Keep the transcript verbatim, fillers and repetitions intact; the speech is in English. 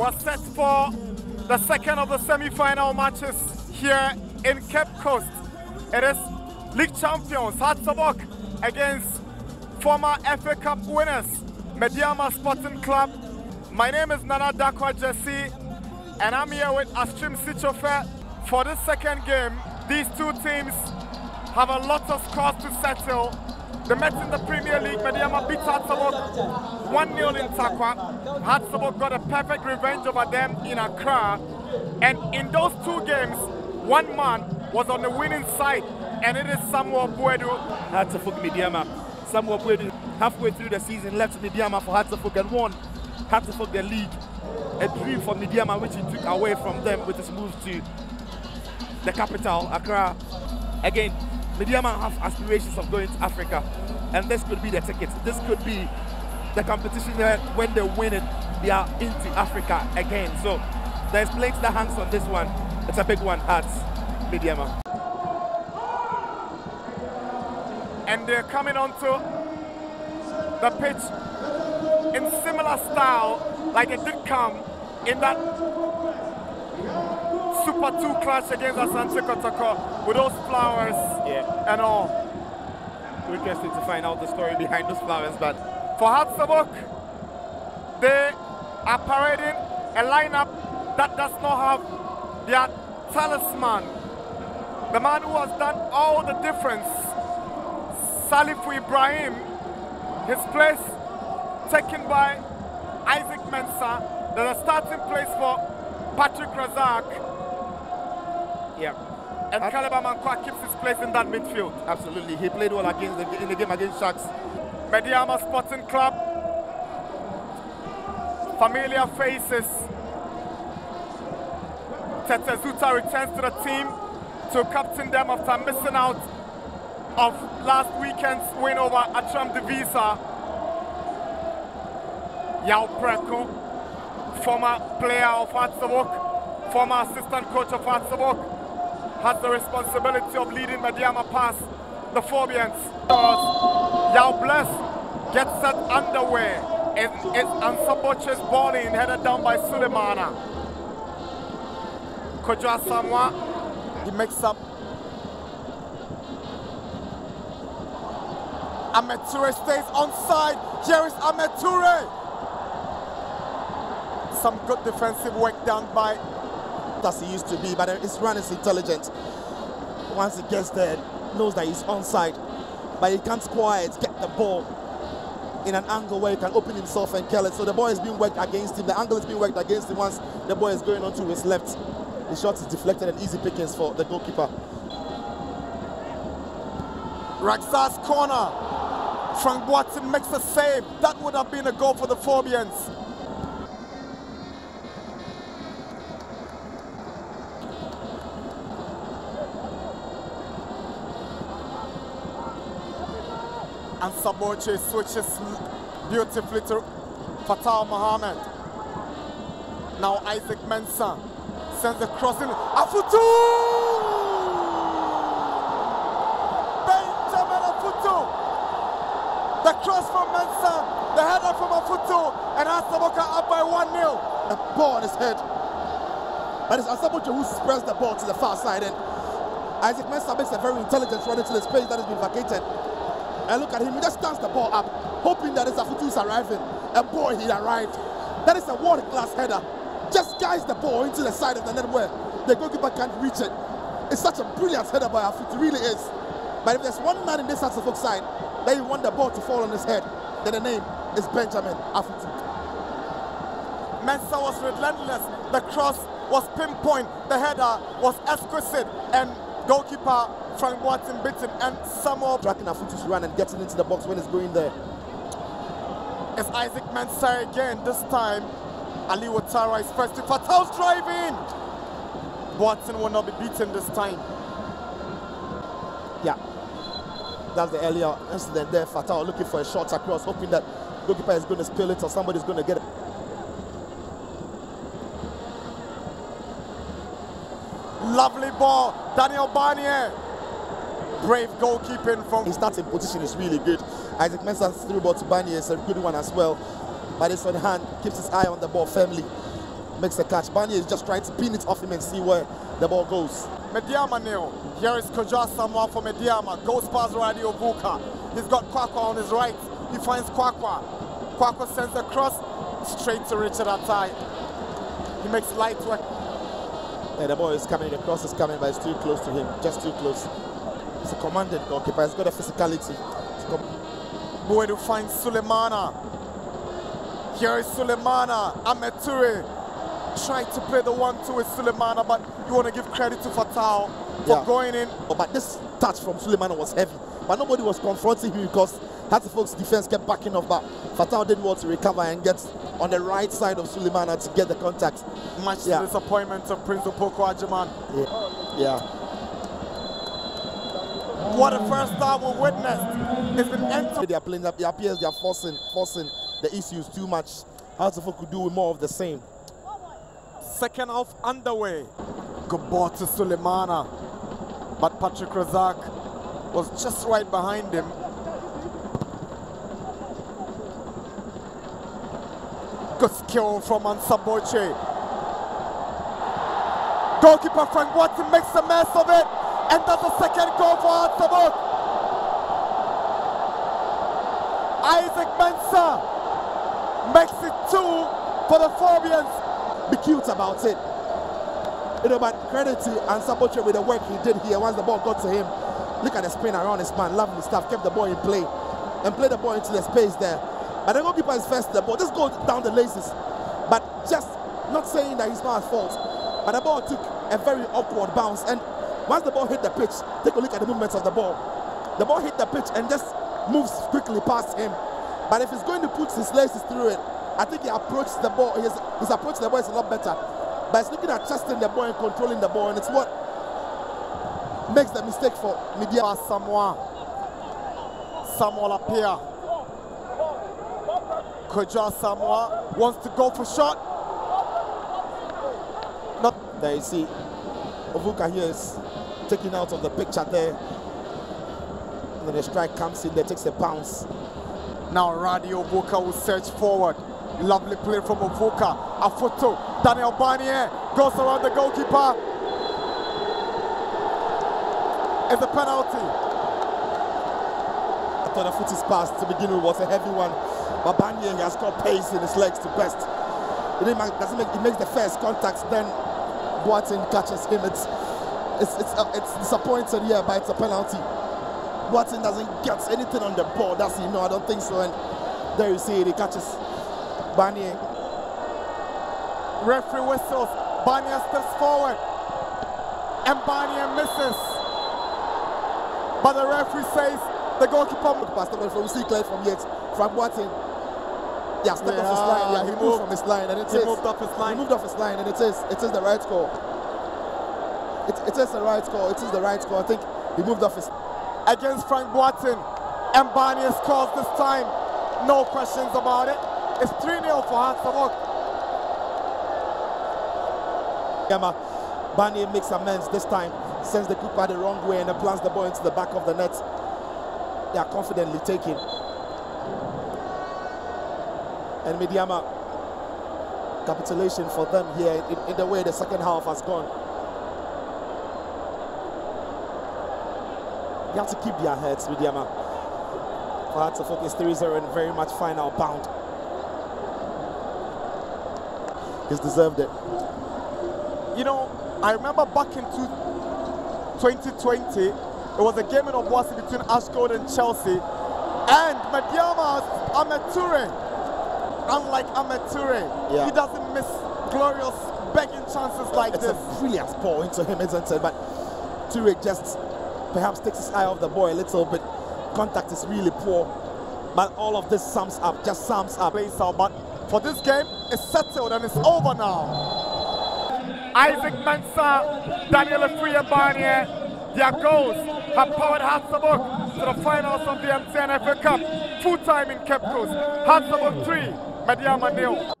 was set for the second of the semi-final matches here in Cape Coast. It is league champions Hearts of Oak against former F A Cup winners Medeama Sporting Club. My name is Nana Darkwa Gyasi, and I'm here with Astrim Sitchofer for this second game. These two teams have a lot of scores to settle. They met in the Premier League. Medeama beat Hearts of Oak one nil in Kwakwa. Hearts of Oak got a perfect revenge over them in Accra. And in those two games, one man was on the winning side, and it is Samuel Boadu. Hearts of Oak Medeama. Samuel Boadu, halfway through the season, left Medeama for Hearts of Oak and won Hearts of Oak the league. A dream for Medeama, which he took away from them with his move to the capital, Accra. Again, Medeama have aspirations of going to Africa, and this could be the ticket. This could be the competition that when they win it, they are into Africa again. So there's plenty that hangs on this one. It's a big one, Hearts, Medeama. And they're coming onto the pitch in similar style like it did come in that Super two clash against Asante Kotoko with those flowers, yeah, and all. Interesting to find out the story behind those flowers, but for Hearts of Oak, they are parading a lineup that does not have their talisman, the man who has done all the difference, Salifu Ibrahim, his place taken by Isaac Mensah. There's a starting place for Patrick Razak. Yeah, and At Kaleb Amankwah keeps his place in that midfield. Absolutely, he played well against the, in the game against Sharks. Medeama Sporting Club, familiar faces. Tetezuta returns to the team to captain them after missing out of last weekend's win over Atram Divisa. Yaw Preko, former player of Hearts of Oak, former assistant coach of Hearts of Oak, has the responsibility of leading Medeama past the Fobians. Yaw Bless gets set underway, and it's Ansah Botchway's ball in, headed down by Suleimana. Kojoa Samoa, he makes up. Ameture stays onside. Jeris Ameture. Some good defensive work done by as he used to be, but his run is intelligent. Once he gets there, knows that he's onside, but he can't quite get the ball in an angle where he can open himself and kill it. So the ball is being worked against him. The angle is being worked against him. Once the ball is going on to his left, the shot is deflected and easy pickings for the goalkeeper. Raksas corner. Frank Watson makes the save. That would have been a goal for the Fobians. And Saboche switches beautifully to Fatawu Mohammed. Now Isaac Mensah sends a cross in. Afutu! Benjamin Afutu! The cross from Mensah, the header from Afutu, and Ansah Botchway up by one nil. The ball on his head. But it's Ansah Botchway who spreads the ball to the far side, and Isaac Mensah makes a very intelligent run into the space that has been vacated. And look at him, he just stands the ball up, hoping that his Afutu is arriving. And boy, he arrived. That is a world-class header. Just guides the ball into the side of the net where the goalkeeper can't reach it. It's such a brilliant header by Afutu, it really is. But if there's one man in this Hearts of Oak side that you want the ball to fall on his head, then the name is Benjamin Afutu. Mensah was relentless. The cross was pinpoint. The header was exquisite. And goalkeeper Frank Watson beaten, and Samuel tracking Afutu's run and getting into the box when it's going there. It's Isaac Mensah again, this time Ali Watara is first to Fataw's driving. Watson will not be beaten this time. Yeah, that's the earlier incident there. Fatawu looking for a shot across, hoping that goalkeeper is going to spill it or somebody's going to get it. Lovely ball, Daniel Barnieh. Brave goalkeeping from... His starting position is really good. Isaac Mensah's through ball to Barnieh is a good one as well. But it's on hand, keeps his eye on the ball firmly. makes the catch. Barnieh is just trying to pin it off him and see where the ball goes. Medeama nil. Here is Kojoa Samoa for Medeama. Goes past Radio Buka. He's got Kwakwa on his right. He finds Kwakwa. Kwakwa sends a cross straight to Richard Attah. He makes light work. Yeah, the ball is coming, the cross is coming, but it's too close to him. Just too close. He's a commanding goalkeeper. He's got a physicality. Boadu finds Suleimana. Here is Suleimana. Ameture tried to play the one two with Suleimana, but you want to give credit to Fatawu for yeah. going in. Oh, but this touch from Suleimana was heavy. But nobody was confronting him because Hearts of Oak's defense kept backing off, but Fatawu did well to recover and get on the right side of Suleimana to get the contact. Much yeah. to the disappointment of Prince Opoku Agyemang. Yeah. yeah. What a first time we witnessed. It's an end to they are playing up. It appears they are forcing, forcing the issues too much. Hearts of Oak could do with more of the same. Second half underway. Good ball to Suleimana, but Patrick Razak was just right behind him. Good skill from Ansah Botchway. Goalkeeper Frank Watson makes a mess of it, and that's the second goal for Hearts of Oak. Isaac Mensah makes it two for the Fobians. Be cute about it. You know, but credit to Ansah Botchway with the work he did here once the ball got to him. Look at the spin around his man, lovely stuff, kept the ball in play, and played the ball into the space there. But the goalkeeper is first the ball. Just go down the laces. But just not saying that he's not at fault. But the ball took a very awkward bounce. And once the ball hit the pitch, take a look at the movements of the ball. The ball hit the pitch and just moves quickly past him. But if he's going to put his laces through it, I think he approaches the ball. His, his approach to the ball is a lot better. But he's looking at trusting the ball and controlling the ball. And it's what makes the mistake for Medeama Samoa. Samuel appear. Kojoa Samoa wants to go for shot. Not there, you see. Ovouka here is taken out of the picture there. And then the strike comes in there, takes a bounce. Now Radio Ovouka will search forward. Lovely play from Ovouka. Afutu, Daniel Barnieh goes around the goalkeeper. It's a penalty. I thought Afutu's pass to begin with was a heavy one. But Barnieh has got pace in his legs to best. It doesn't make it makes the first contact, then Boateng catches him. It's it's it's, uh, it's disappointing here, but it's a penalty. Boateng doesn't get anything on the ball, does he? No, I don't think so. And there you see it, he catches Barnieh. Referee whistles. Barnieh steps forward, and Barnieh misses. But the referee says the goalkeeper moved past the ball from see clear from yet from Boateng. Yeah, step yeah. off his line. Yeah, he moved, moved from his line, and it he is. Moved off his line. He moved off his line, and it is. It is the right call. It, it is the right call. It is the right call. I think he moved off his. Against Frank Watson, and Barnieh scores this time. No questions about it. It's three nil for Hearts of Oak. Barnieh makes amends this time. Sends the keeper the wrong way, and then plants the ball into the back of the net. They are confidently taking. And Medeama, capitulation for them here in, in the way the second half has gone. They have to keep their heads, Medeama. For Hearts of Oak is three zero and very much final bound. He's deserved it. You know, I remember back in twenty twenty, it was a game in Obuasi between Ashgold and Chelsea, and Medeama Ameture. Unlike Ameture, yeah. he doesn't miss glorious begging chances like it's this. It's a brilliant ball into him, isn't it? But Ture just perhaps takes his eye off the ball a little bit. Contact is really poor. But all of this sums up, just sums up. But for this game, it's settled and it's over now. Isaac Mensah, Daniel Barnieh, their goals have powered Hearts of Oak to the finals of the M T N F A Cup. Full time in Cape Coast. Hearts of Oak three. Medeama nil.